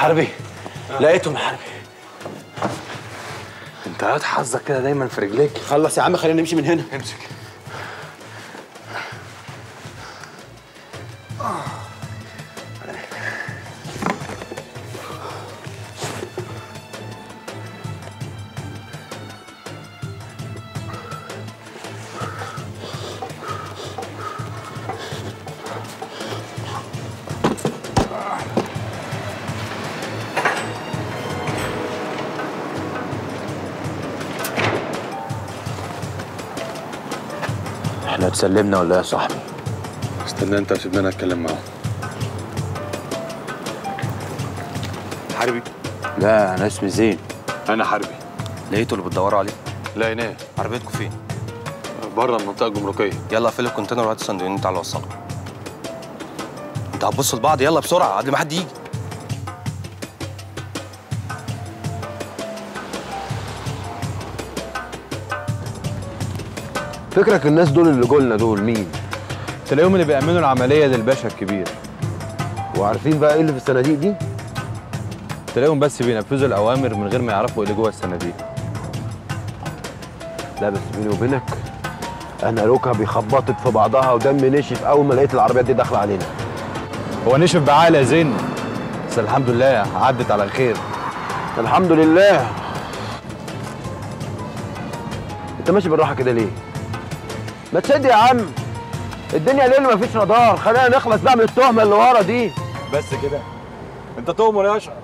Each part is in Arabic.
حربي لقيتهم. حربي انت قاعد حظك كده دايما في رجليك. خلص يا عم خلينا نمشي من هنا. امسك. سلمنا ولا يا صاحبي؟ استنى انت وسيبنا انا اتكلم معاهم. حربي؟ لا انا اسمي زين. انا حربي. لقيته اللي بتدوروا عليه؟ لا هناك. عربيتكم فين؟ بره المنطقه الجمركيه. يلا اقفل الكونتينر وهات الصندوقين تعالوا وصلوا. انت هتبصوا لبعض يلا بسرعه قبل ما حد يجي. فكرك الناس دول اللي جولنا دول مين؟ تلاقيهم اللي بيأمنوا العملية للباشا الكبير. وعارفين بقى ايه اللي في الصناديق دي؟ تلاقيهم بس بينفذوا الأوامر من غير ما يعرفوا ايه اللي جوه الصناديق. لا بس بيني وبينك أنا ركبي خبطت في بعضها ودم نشف أول ما لقيت العربيات دي داخلة علينا. هو نشف بعقل يا زين بس الحمد لله عدت على خير. الحمد لله. أنت ماشي بالراحة كده ليه؟ ما تصدق يا عم الدنيا ليل مفيش رادار. خلينا نخلص بقى من التهمه اللي ورا دي. بس كده انت تؤمر يا اشرف.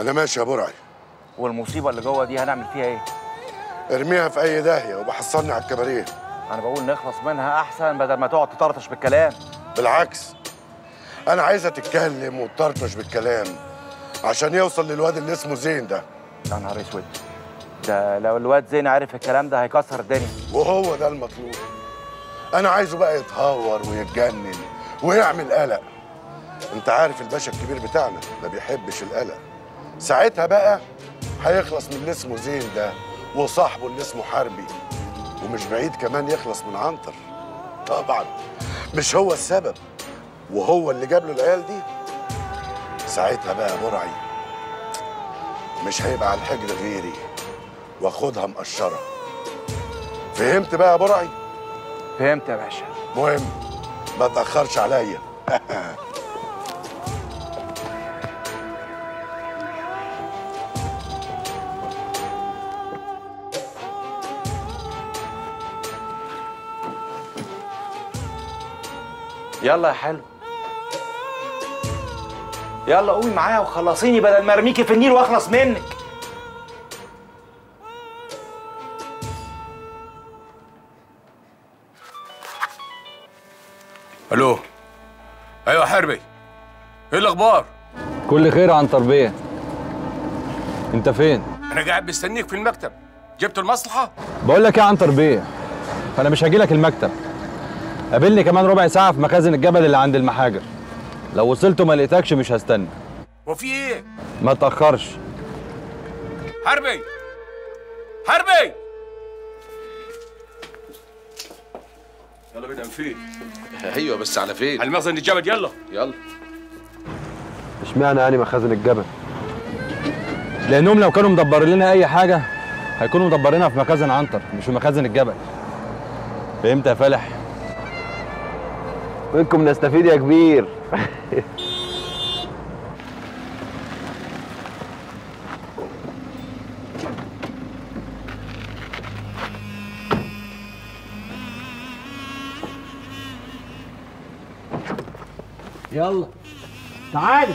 أنا ماشي يا برعي. والمصيبة اللي جوه دي هنعمل فيها إيه؟ ارميها في أي داهية وبحصلني على الكباريه. أنا بقول نخلص منها أحسن بدل ما تقعد تطرطش بالكلام. بالعكس أنا عايزة تتكلم وتطرطش بالكلام عشان يوصل للواد اللي اسمه زين ده. يا نهار أسود، ده لو الواد زين عارف الكلام ده هيكسر الدنيا. وهو ده المطلوب. أنا عايزه بقى يتهور ويتجنن ويعمل قلق. أنت عارف الباشا الكبير بتاعنا ما بيحبش القلق. ساعتها بقى هيخلص من اللي اسمه زين ده وصاحبه اللي اسمه حربي، ومش بعيد كمان يخلص من عنتر. طبعا مش هو السبب وهو اللي جاب له العيال دي. ساعتها بقى برعي مش هيبقى على الحجر غيري واخدها مقشره. فهمت بقى يا برعي؟ فهمت يا باشا. مهم ما تاخرش عليا. يلا يا حلو يلا قومي معايا وخلصيني بدل ما ارميكي في النيل واخلص منك. الو. ايوه حربي، ايه الاخبار؟ كل خير عنتر بيه. انت فين؟ انا قاعد مستنيك في المكتب. جبت المصلحه؟ بقول لك ايه يا عنتر بيه، انا مش هاجي لك المكتب. قابلني كمان ربع ساعة في مخازن الجبل اللي عند المحاجر. لو وصلت وما لقيتكش مش هستنى. وفي ايه؟ ما تأخرش. حربي حربي يلا بينا. فين؟ ايوه بس على فين؟ على مخزن الجبل. يلا يلا. اشمعنى يعني مخازن الجبل؟ لأنهم لو كانوا مدبرين لنا أي حاجة هيكونوا مدبرينها في مخازن عنتر مش في مخازن الجبل. فهمت يا فالح؟ منكم نستفيد يا كبير. يلا تعالي.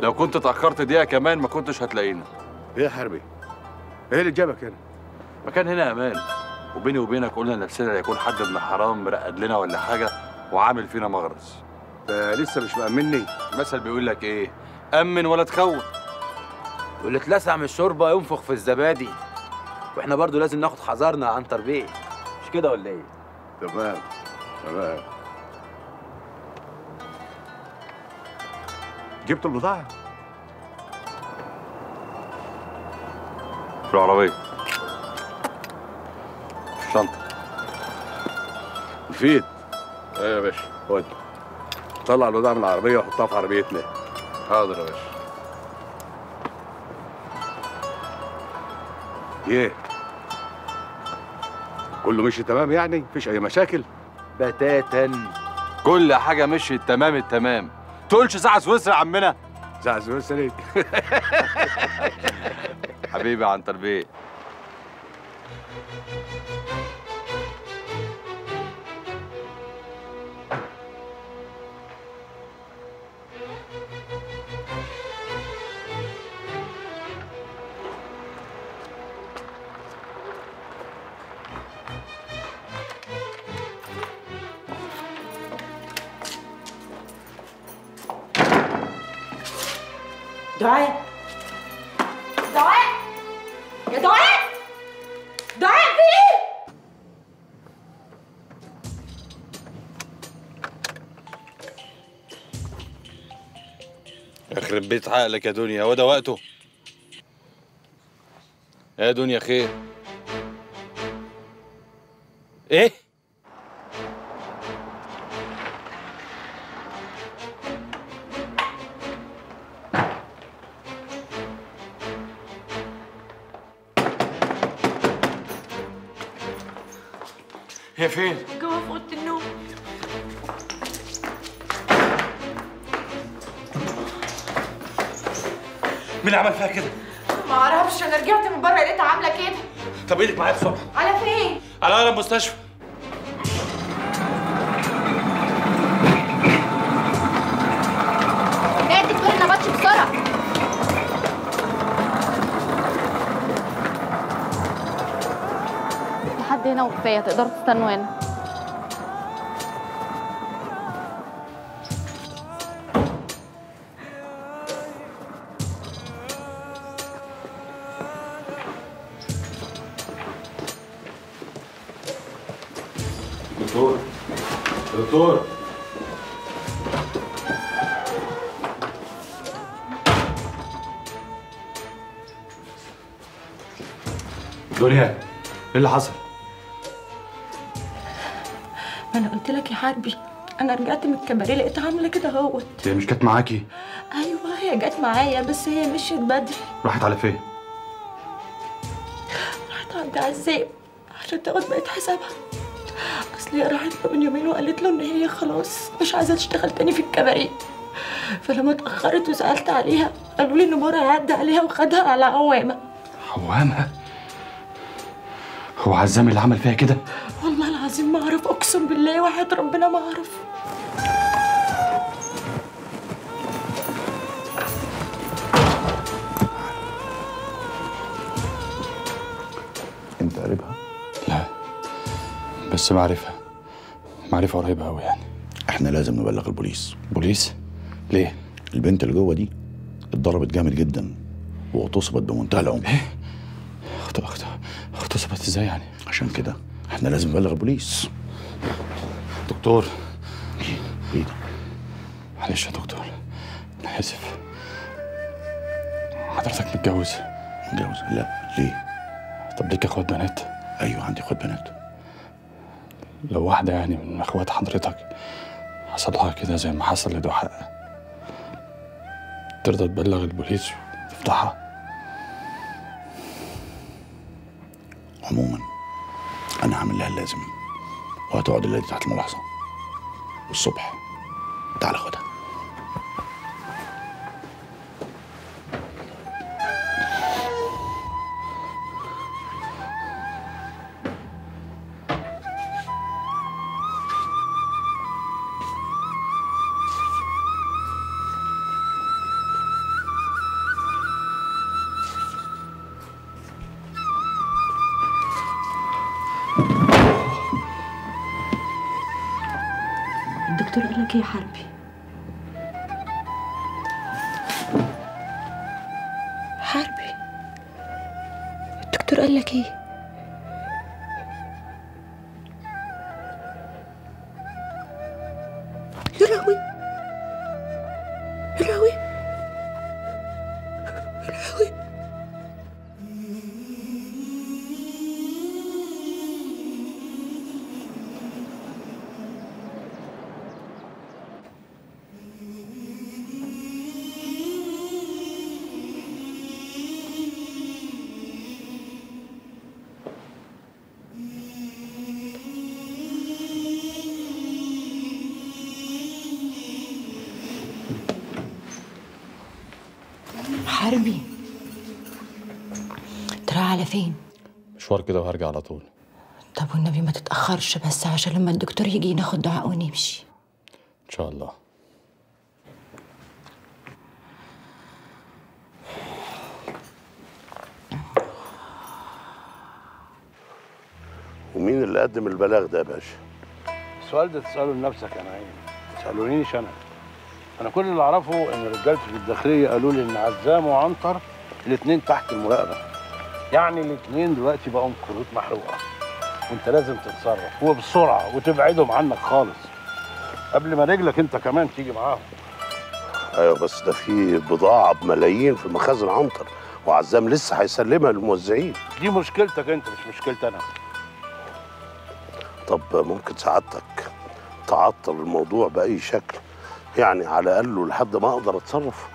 لو كنت اتاخرت دقيقه كمان ما كنتش هتلاقينا. ايه يا حربي؟ ايه اللي جابك هنا؟ مكان هنا امان، وبيني وبينك قلنا لنفسنا يكون حد ابن حرام مرقد لنا ولا حاجه وعامل فينا مغرز. لسه مش مأمني؟ المثل بيقول لك ايه؟ أمن ولا تخون. واللي اتلسع من الشوربه ينفخ في الزبادي. واحنا برضو لازم ناخد حذرنا يا عنتر بيه، مش كده ولا ايه؟ تمام تمام. جبت البضاعة في العربية في الشنطة. مفيد. ايه يا باشا خد، طلع البضاعة من العربية وحطها في عربيتنا. حاضر يا باشا. ايه؟ كله مشي تمام يعني؟ مفيش أي مشاكل؟ بتاتا كل حاجة مشيت تمام التمام. تقولش ساعة سويسرا يا عمنا؟ ساعة سويسرا ليه؟ حبيبي يا عنتر بيه. دعاء دعاء يا دعاء دعاء في ايه؟ يخرب بيت عقلك يا دنيا، هو ده وقته؟ يا دنيا خير؟ ايه؟ هي فين؟ جوه في اوضه النوم. مين اللي عمل فيها كده؟ ما اعرفش، انا رجعت من بره لقيتها عامله كده. طب ايدك معايا الصبح. على فين؟ على اقرب مستشفى. ايه تقول لنا بطش بسرعه؟ حد هنا وكفايه، تقدروا تستنوا هنا. دكتور دكتور دنيا، ايه اللي حصل؟ ما انا قلت لك يا حربي، انا رجعت من الكباريه لقيتها عامله كده اهوت. هي مش كانت معاكي؟ ايوه هي جت معايا، بس هي مشيت بدري. راحت على فين؟ راحت عند عزام عشان تاخد بقيت حسابها. اصل هي راحت له من يومين وقالت له ان هي خلاص مش عايزه تشتغل تاني في الكباريه، فلما اتاخرت وسالت عليها قالوا لي ان مورا هيعدي عليها وخدها على قوامه. قوامه؟ هو عزام اللي عمل فيها كده؟ والله العظيم ما اعرف، اقسم بالله وحياة ربنا ما اعرف. انت قريبها؟ لا بس معرفة، معرفة قريبة قوي يعني. احنا لازم نبلغ البوليس. بوليس؟ ليه؟ البنت اللي جوه دي اتضربت جامد جدا واغتصبت بمنتهى العمق. ايه؟ اغتصبت ازاي يعني؟ عشان كده احنا لازم نبلغ البوليس. دكتور ايه ده؟ معلش يا دكتور انا اسف. حضرتك متجوز؟ متجوز؟ لا. ليه؟ طب ليك اخوات بنات؟ ايوه عندي اخوات بنات. لو واحده يعني من اخوات حضرتك حصل لها كده زي ما حصل لدحاء، ترضى تبلغ البوليس وتفضحها؟ عموما انا هعمل لها اللازم، وهتقعد الليله تحت الملاحظه، والصبح تعال خدها. الدكتور قال لك ايه يا حربي؟ حربي الدكتور قال لك ايه؟ حربي ترى على فين؟ مشوار كده وهرجع على طول. طب والنبي ما تتأخرش بس عشان لما الدكتور يجي ناخد دعاء ونمشي. إن شاء الله. ومين اللي قدم البلاغ ده يا باشا؟ السؤال ده تسأله لنفسك يا نعيم، ما تسألونيش أنا. أنا كل اللي أعرفه إن رجالتي في الداخلية قالوا لي إن عزام وعنتر الاتنين تحت المراقبة. يعني الاتنين دلوقتي بقوا كروت محروقة. وأنت لازم تتصرف وبسرعة وتبعدهم عنك خالص. قبل ما رجلك أنت كمان تيجي معاهم. أيوه بس ده في بضاعة بملايين في مخازن عنتر وعزام لسه هيسلمها للموزعين. دي مشكلتك أنت مش مشكلتي أنا. طب ممكن سعادتك تعطل الموضوع بأي شكل؟ يعني على الاقل لحد ما اقدر اتصرف.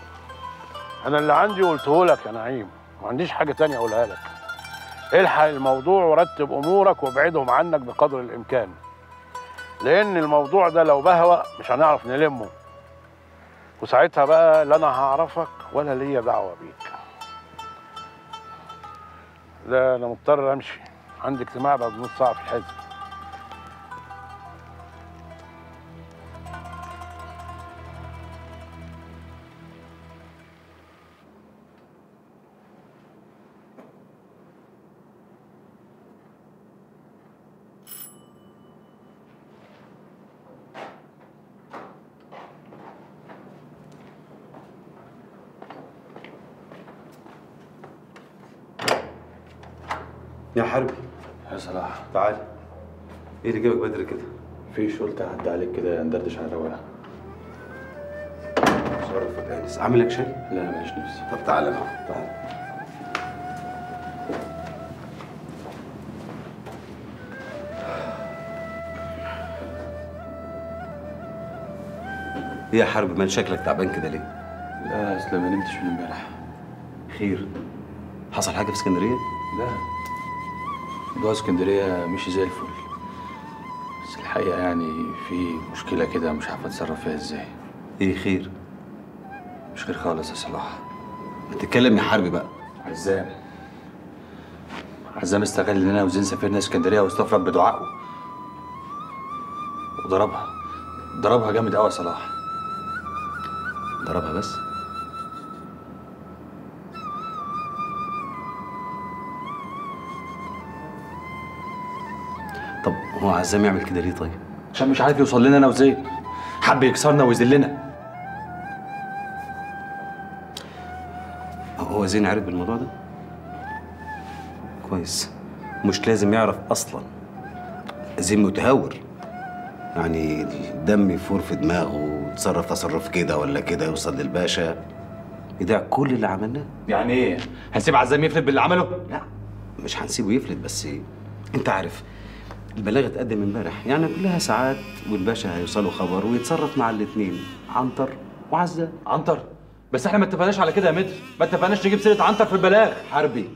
انا اللي عندي قلته لك يا نعيم، ما عنديش حاجه ثانيه اقولها لك. الحق الموضوع ورتب امورك وابعدهم عنك بقدر الامكان، لان الموضوع ده لو بهوى مش هنعرف نلمه، وساعتها بقى لا انا هعرفك ولا ليا دعوه بيك. لا انا مضطر امشي، عندي اجتماع بعد نص ساعه في الحزب. يا حربي يا صلاح تعالي. ايه اللي جابك بدري كده؟ مفيش، قلت اعدي عليك كده ندردش على الرواقه. شرف فانس، اعمل لك شاي؟ لا ماليش نفسي. طب تعالى بقى، تعالى. ايه يا حربي مال شكلك تعبان كده ليه؟ لا اصل ما نمتش من امبارح. خير؟ حصل حاجه في اسكندريه؟ لا جوه اسكندريه مشي زي الفل، بس الحقيقه يعني في مشكله كده مش عارف اتصرف فيها ازاي. ايه خير؟ مش خير خالص يا صلاح. ما تتكلم يا حربي بقى. عزام استغل ان انا وزين سافرنا اسكندريه واستفرد بدعائه وضربها. ضربها جامد قوي يا صلاح. ضربها بس؟ طب هو عزام يعمل كده ليه طيب؟ عشان مش عارف يوصل لنا انا وزين. حب يكسرنا ويذلنا. هو زين عارف بالموضوع ده؟ كويس. مش لازم يعرف اصلا. زين متهور. يعني الدم يفور في دماغه وتصرف تصرف كده ولا كده يوصل للباشا. يضيع كل اللي عملناه. يعني ايه؟ هنسيب عزام يفلت باللي عمله؟ لا مش هنسيبه يفلت، بس انت عارف البلاغ اتقدم امبارح، يعني كلها ساعات والباشا هيوصلوا خبر ويتصرف مع الاثنين، عنتر وعزام. عنتر؟ بس احنا ما اتفقناش على كده يا متر، ما اتفقناش نجيب سيره عنتر في البلاغ. حربي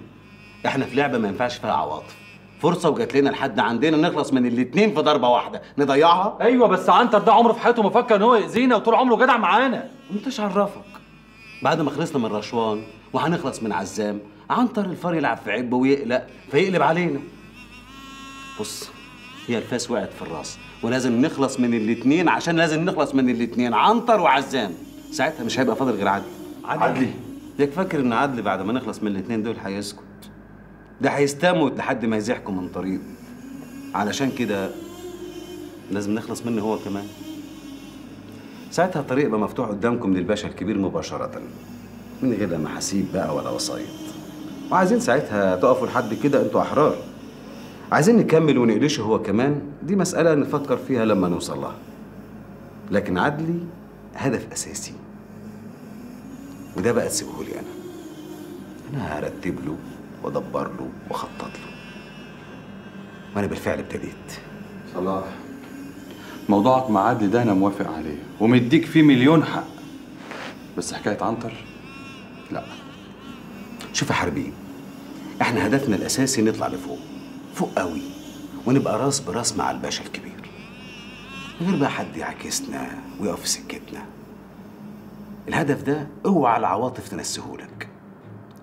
احنا في لعبه ما ينفعش فيها عواطف، فرصه وجات لنا لحد عندنا نخلص من الاثنين في ضربه واحده، نضيعها؟ ايوه بس عنتر ده عمره في حياته ما فكر ان هو يأذينا، وطول عمره جدع معانا. وانتش عرفك بعد ما خلصنا من رشوان وهنخلص من عزام، عنتر الفار يلعب في عبه ويقلق فيقلب علينا. بص هي الفاس وقعت في الراس، ولازم نخلص من الاثنين، عشان لازم نخلص من الاثنين، عنتر وعزام. ساعتها مش هيبقى فاضل غير عدلي. ليك فاكر ان عدلي بعد ما نخلص من الاثنين دول هيسكت؟ ده هيستموت لحد ما يزيحكم من طريقه. علشان كده لازم نخلص منه هو كمان. ساعتها الطريق يبقى مفتوح قدامكم للباشا الكبير مباشرة من غير لا محاسيب بقى ولا وسايط. وعايزين ساعتها تقفوا لحد كده، انتوا احرار. عايزين نكمل ونقلشه هو كمان، دي مسألة نفكر فيها لما نوصل لها. لكن عدلي هدف أساسي، وده بقى تسيبهولي أنا هرتب له وأدبر له وأخطط له، وأنا بالفعل ابتديت. صلاح، موضوعك مع عدلي ده أنا موافق عليه ومديك فيه مليون حق، بس حكاية عنتر لا. شوف يا حربي، احنا هدفنا الأساسي نطلع لفوق، فوق قوي، ونبقى راس براس مع الباشا الكبير، من غير بقى حد يعاكسنا ويقف في سكتنا. الهدف ده اوعى العواطف تنسهولك،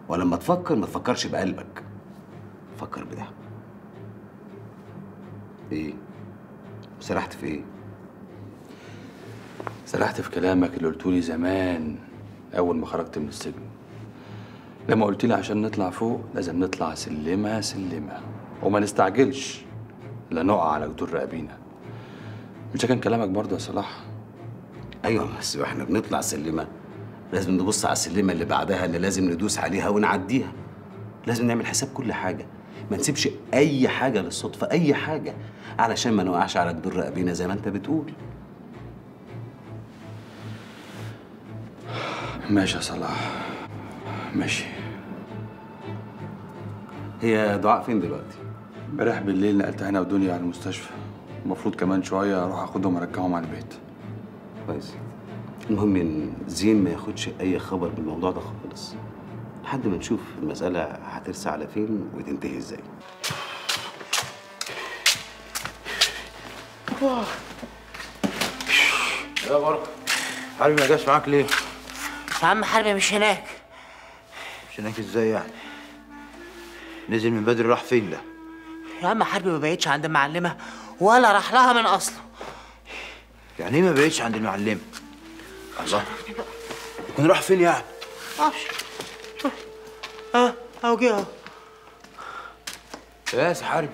ولما تفكر ما تفكرش بقلبك، فكر بده. ايه؟ سرحت في ايه؟ سرحت في كلامك اللي قلتولي زمان اول ما خرجت من السجن، لما قلتلي عشان نطلع فوق لازم نطلع سلمة سلمة وما نستعجلش لا نقع على جدور رقبينا. مش كان كلامك برضه يا صلاح؟ ايوه، بس واحنا بنطلع سلمة لازم نبص على السلمة اللي بعدها اللي لازم ندوس عليها ونعديها. لازم نعمل حساب كل حاجة، ما نسيبش أي حاجة للصدفة، أي حاجة، علشان ما نوقعش على جدور رقبينا زي ما أنت بتقول. ماشي يا صلاح، ماشي. هي دعاء فين دلوقتي؟ امبارح بالليل نقلتها أنا ودنيا على المستشفى، المفروض كمان شوية أروح آخدهم وأرجعهم على البيت. كويس. المهم إن زين ما ياخدش أي خبر بالموضوع ده خالص لحد ما نشوف المسألة هترسى على فين وتنتهي ازاي. يا بركة، حربي ما جاش معاك ليه؟ يا عم حربي مش هناك. مش هناك ازاي يعني؟ نزل من بدري راح فين ده؟ يا عم حربي ما بقتش عند المعلمة ولا راح لها من أصله. يعني إيه ما بقتش عند المعلمة؟ الله، يكون راح فين يعني؟ معرفش. اهو جه اهو. بس يا حربي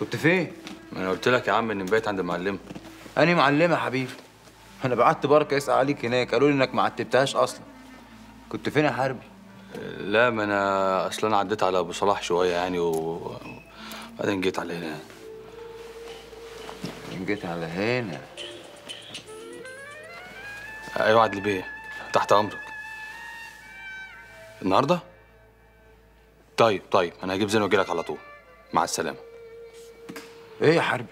كنت فين؟ ما انا قلت لك يا عم اني مبيت عند المعلمه. انهي معلمه يا حبيبي؟ انا بعت بركه يسأل عليك هناك، قالوا لي انك ما عتبتهاش اصلا. كنت فين يا حربي؟ لا ما انا اصلا عديت على ابو صلاح شويه يعني وبعدين جيت على هنا. جيت على هنا؟ ايوه عدلي بيه، تحت امرك. النهارده؟ طيب انا هجيب زين واجي لك على طول. مع السلامه. ايه يا حربي؟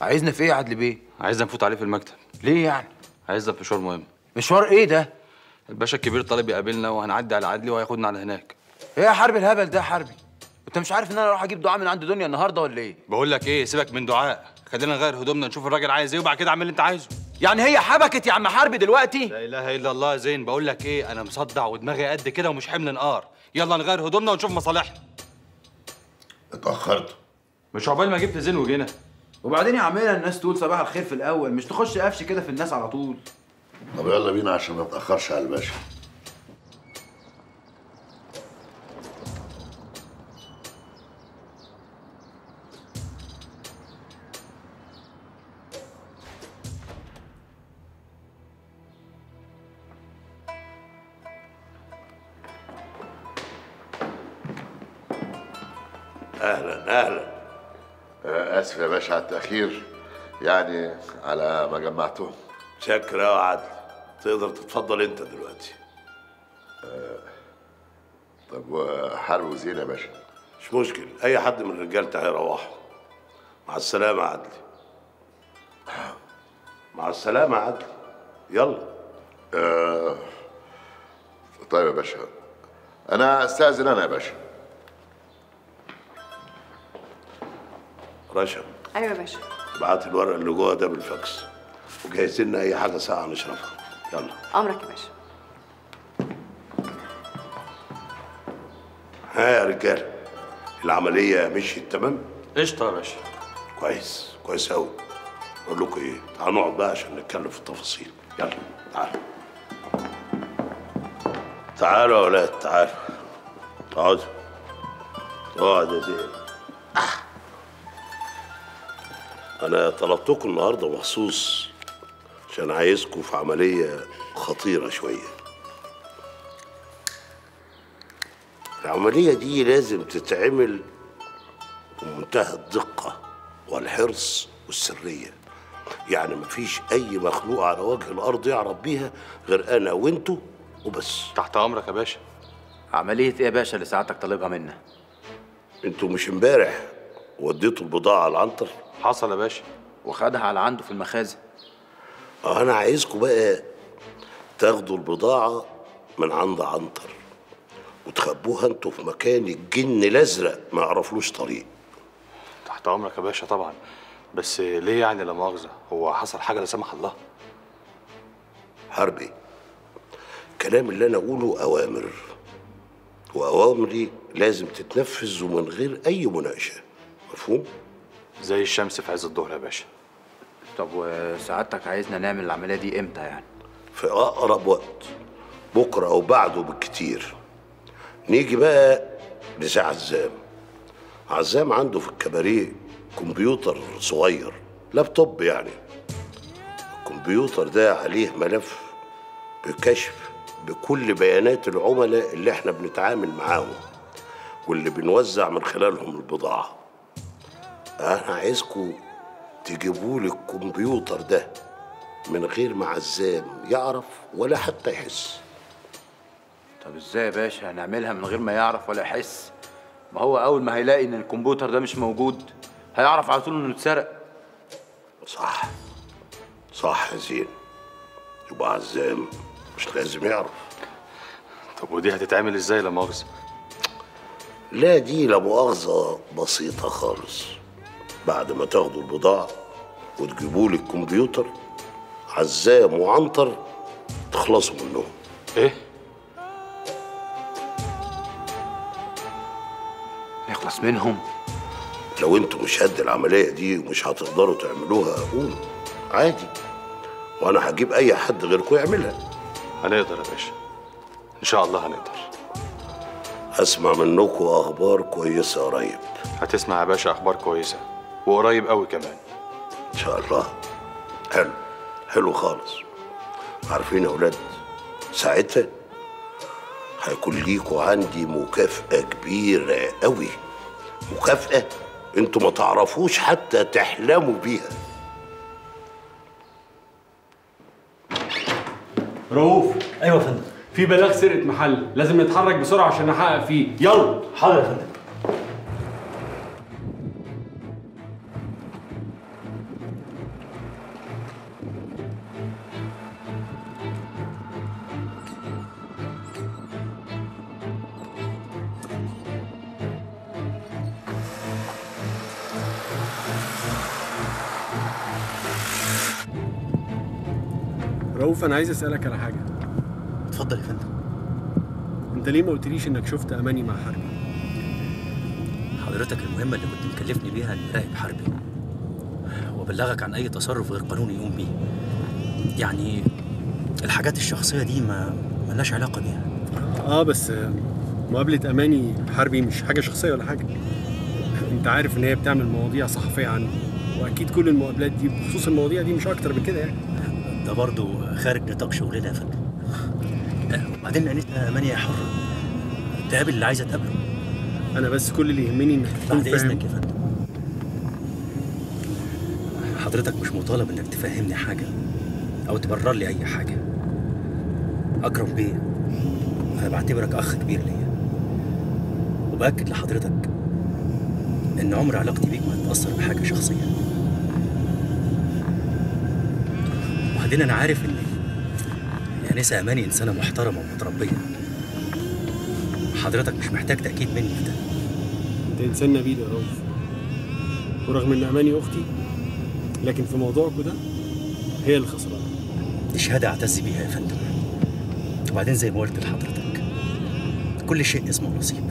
عايزنا في ايه يا عدلي بيه؟ عايزنا نفوت عليه في المكتب. ليه يعني؟ عايزنا في مشوار مهم. مشوار ايه ده؟ الباشا الكبير طالب يقابلنا وهنعدي على عدلي وهياخدنا على هناك. ايه يا حربي الهبل ده يا حربي؟ انت مش عارف ان انا راح اجيب دعاء من عند دنيا النهارده ولا ايه؟ بقول لك ايه، سيبك من دعاء، خلينا نغير هدومنا نشوف الراجل عايز ايه وبعد كده اعمل اللي انت عايزه. يعني هي حبكت يا عم حربي دلوقتي؟ لا اله الا الله يا زين، بقول لك ايه، انا مصدع ودماغي قد كده ومش حمل نقار. يلا نغير هدومنا ونشوف مصالحنا. اتاخرت، مش عقبال ما جبت زين وجينا. وبعدين يا عمنا الناس تقول صباح الخير في الاول، مش تخش قفش كده في الناس على طول. طب يلا بينا عشان ما نتاخرش على الباشا. أهلا. آسف يا باشا على التأخير، يعني على ما جمعتهم. شكرا يا عدل، تقدر تتفضل أنت دلوقتي. طب وحرب وزين يا باشا؟ مش مشكل، أي حد من رجالتي هيروحوا. مع السلامة يا عدلي. مع السلامة يا عدلي، يلا. طيب يا باشا، أنا أستأذن أنا يا باشا. رشا. ايوه يا باشا. ابعت الورق اللي جوه ده بالفاكس، وجهز لنا اي حاجه ساقعه نشربها. يلا. امرك يا باشا. ها يا رجاله، العمليه مشيت تمام؟ قشطه يا باشا. كويس، كويس قوي. اقول لكم ايه، تعالوا نقعد بقى عشان نتكلم في التفاصيل. يلا تعالوا. تعالوا يا ولاد، تعالوا اقعدوا. اقعد يا زين. أنا طلبتكم النهارده مخصوص عشان عايزكم في عملية خطيرة شوية. العملية دي لازم تتعمل بمنتهى الدقة والحرص والسرية، يعني مفيش أي مخلوق على وجه الأرض يعرف بيها غير أنا وأنتوا وبس. تحت أمرك يا باشا. عملية إيه يا باشا اللي سعادتك طالبها منا؟ أنتوا مش امبارح وديتوا البضاعة على عنتر؟ حصل يا باشا، وخدها على عنده في المخازن. أنا عايزكم بقى تاخدوا البضاعة من عند عنتر وتخبوها انتوا في مكان الجن الازرق ما يعرفلوش طريق. تحت امرك يا باشا طبعا، بس ليه يعني لا مؤاخذه؟ هو حصل حاجه لا سمح الله؟ حربي، الكلام اللي انا اقوله اوامر، واوامري لازم تتنفذ ومن غير اي مناقشه، مفهوم؟ زي الشمس في عز الظهر يا باشا. طب وسعادتك عايزنا نعمل العمليه دي امتى يعني؟ في اقرب وقت، بكره او بعده بالكتير. نيجي بقى لساعة عزام. عزام عنده في الكباريه كمبيوتر صغير، لابتوب يعني. الكمبيوتر ده عليه ملف بكشف بكل بيانات العملاء اللي احنا بنتعامل معاهم واللي بنوزع من خلالهم البضاعة. انا عايزكم تجيبوا لي الكمبيوتر ده من غير ما عزام يعرف ولا حتى يحس. طب ازاي يا باشا هنعملها من غير ما يعرف ولا يحس؟ ما هو اول ما هيلاقي ان الكمبيوتر ده مش موجود هيعرف على طول انه اتسرق. صح صح يا زين، يبقى عزام مش لازم يعرف. طب ودي هتتعمل ازاي لا مؤاخذه؟ لا دي لا مؤاخذه بسيطه خالص. بعد ما تاخدوا البضاعه وتجيبوا لي الكمبيوتر، عزام وعنتر تخلصوا منهم. ايه؟ نخلص منهم؟ لو انتوا مش قد العمليه دي ومش هتقدروا تعملوها قولوا عادي، وانا هجيب اي حد غيركم يعملها. هنقدر يا باشا، ان شاء الله هنقدر. هسمع منكم اخبار كويسه قريب. هتسمع يا باشا اخبار كويسه وقريب قوي كمان ان شاء الله. حلو حلو خالص. عارفين يا اولاد، ساعتها هيكون ليكوا عندي مكافأة كبيرة قوي، مكافأة انتوا ما تعرفوش حتى تحلموا بيها. رؤوف. ايوه يا فندم. في بلاغ سرقة محل، لازم نتحرك بسرعة عشان نحقق فيه. يلا. حاضر يا فندم. رؤوف أنا عايز أسألك على حاجة. اتفضل يا فندم. أنت ليه ما قلتليش إنك شفت أماني مع حربي؟ حضرتك المهمة اللي كنت مكلفني بيها إني أراقب حربي وأبلغك عن أي تصرف غير قانوني يقوم بيه. يعني الحاجات الشخصية دي ما ملهاش علاقة بيها. بس مقابلة أماني حربي مش حاجة شخصية ولا حاجة. أنت عارف إن هي بتعمل مواضيع صحفية عنه، وأكيد كل المقابلات دي بخصوص المواضيع دي مش أكتر من كده يعني. ده برضه خارج نطاق شغلنا يا فندم. وبعدين أنت مانية حرة تقابل اللي عايزة تقابله. أنا بس كل اللي يهمني إنك تكون فاهم. بعد إذنك يا فندم. حضرتك مش مطالب إنك تفهمني حاجة أو تبرر لي أي حاجة. أكرم بيه، أنا بعتبرك أخ كبير ليا، وبأكد لحضرتك إن عمر علاقتي بيك ما هتتأثر بحاجة شخصية. بعدين أنا عارف إن الأنسة أماني إنسانة محترمة ومتربية. حضرتك مش محتاج تأكيد مني في ده. أنت إنسان نبيل يا رؤوف، ورغم إن أماني أختي لكن في موضوعكوا ده هي اللي خسرانة. دي شهادة أعتز بيها يا فندم. وبعدين زي ما قلت لحضرتك، كل شيء اسمه نصيب.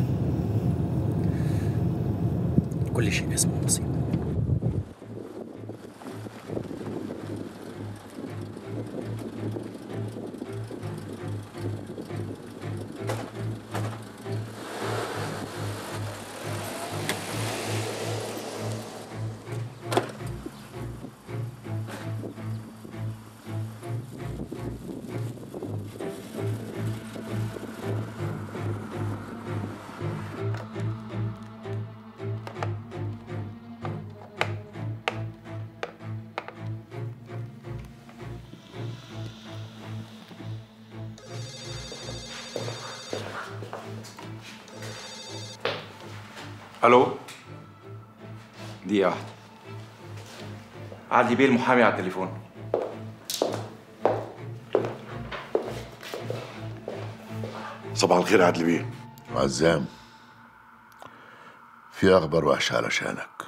كل شيء اسمه نصيب. الو، دقيقة واحدة. عدلي بيه المحامي على التليفون. صباح الخير عادل بيه. عزام، في اخبار وحشه علشانك.